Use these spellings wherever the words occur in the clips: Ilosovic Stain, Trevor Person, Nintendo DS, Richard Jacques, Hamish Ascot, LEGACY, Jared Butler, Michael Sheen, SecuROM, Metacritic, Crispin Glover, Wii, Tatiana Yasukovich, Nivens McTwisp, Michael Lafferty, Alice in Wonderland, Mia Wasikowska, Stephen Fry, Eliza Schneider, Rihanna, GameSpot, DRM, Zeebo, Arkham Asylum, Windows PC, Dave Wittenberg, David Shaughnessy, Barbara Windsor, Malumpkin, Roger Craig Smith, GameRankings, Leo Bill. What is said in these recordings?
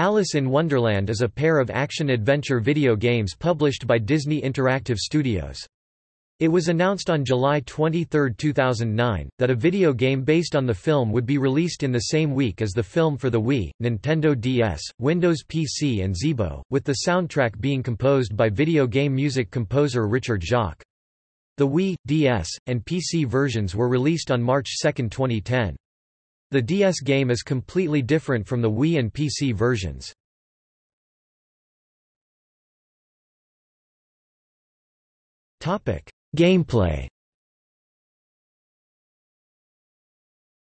Alice in Wonderland is a pair of action-adventure video games published by Disney Interactive Studios. It was announced on July 23, 2009, that a video game based on the film would be released in the same week as the film for the Wii, Nintendo DS, Windows PC and Zeebo, with the soundtrack being composed by video game music composer Richard Jacques. The Wii, DS, and PC versions were released on March 2, 2010. The DS game is completely different from the Wii and PC versions. Gameplay.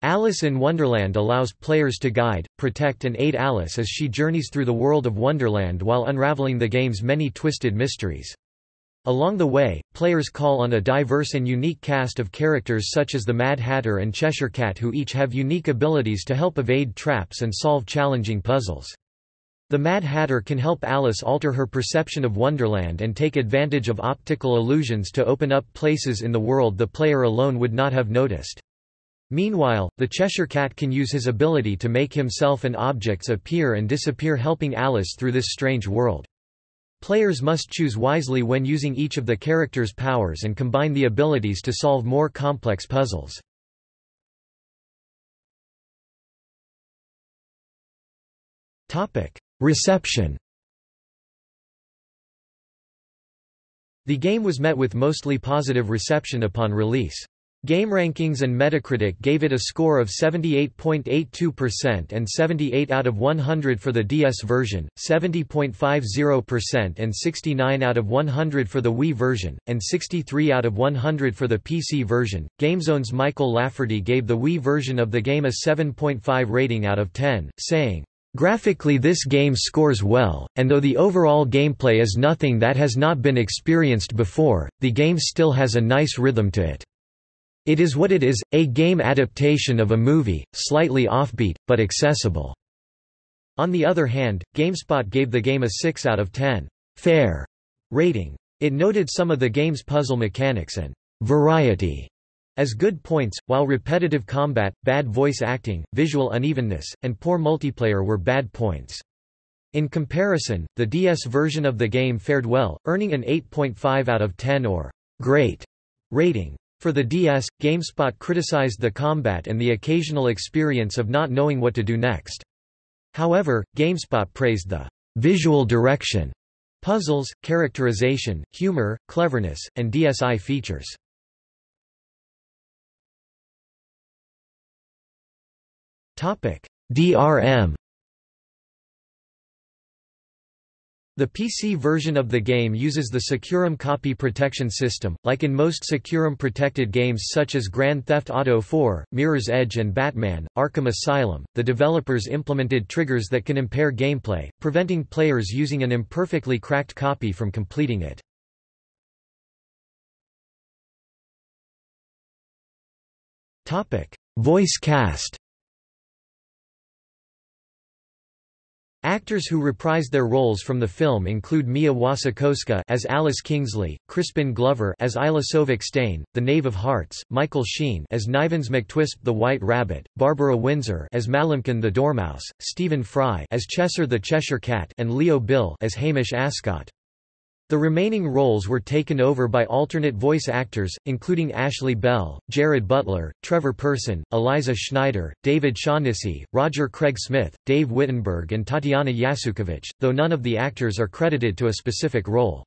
Alice in Wonderland allows players to guide, protect and aid Alice as she journeys through the world of Wonderland while unraveling the game's many twisted mysteries. Along the way, players call on a diverse and unique cast of characters such as the Mad Hatter and Cheshire Cat, who each have unique abilities to help evade traps and solve challenging puzzles. The Mad Hatter can help Alice alter her perception of Wonderland and take advantage of optical illusions to open up places in the world the player alone would not have noticed. Meanwhile, the Cheshire Cat can use his ability to make himself and objects appear and disappear, helping Alice through this strange world. Players must choose wisely when using each of the characters' powers and combine the abilities to solve more complex puzzles. Reception. The game was met with mostly positive reception upon release. GameRankings and Metacritic gave it a score of 78.82% and 78 out of 100 for the DS version, 70.50% and 69 out of 100 for the Wii version, and 63 out of 100 for the PC version. GameZone's Michael Lafferty gave the Wii version of the game a 7.5 rating out of 10, saying, "Graphically this game scores well, and though the overall gameplay is nothing that has not been experienced before, the game still has a nice rhythm to it. It is what it is, a game adaptation of a movie, slightly offbeat, but accessible." On the other hand, GameSpot gave the game a 6 out of 10 fair rating. It noted some of the game's puzzle mechanics and variety as good points, while repetitive combat, bad voice acting, visual unevenness, and poor multiplayer were bad points. In comparison, the DS version of the game fared well, earning an 8.5 out of 10 or great rating. For the DS, GameSpot criticized the combat and the occasional experience of not knowing what to do next. However, GameSpot praised the visual direction, puzzles, characterization, humor, cleverness, and DSi features. DRM. The PC version of the game uses the SecuROM copy protection system, like in most SecuROM-protected games such as Grand Theft Auto 4, Mirror's Edge and Batman, Arkham Asylum. The developers implemented triggers that can impair gameplay, preventing players using an imperfectly cracked copy from completing it. Voice cast. Actors who reprised their roles from the film include Mia Wasikowska as Alice Kingsley, Crispin Glover as Ilosovic Stain, the Knave of Hearts, Michael Sheen as Nivens McTwisp the White Rabbit, Barbara Windsor as Malumpkin the Dormouse, Stephen Fry as Cheshire the Cheshire Cat, and Leo Bill as Hamish Ascot. The remaining roles were taken over by alternate voice actors, including Ashley Bell, Jared Butler, Trevor Person, Eliza Schneider, David Shaughnessy, Roger Craig Smith, Dave Wittenberg and Tatiana Yasukovich, though none of the actors are credited to a specific role.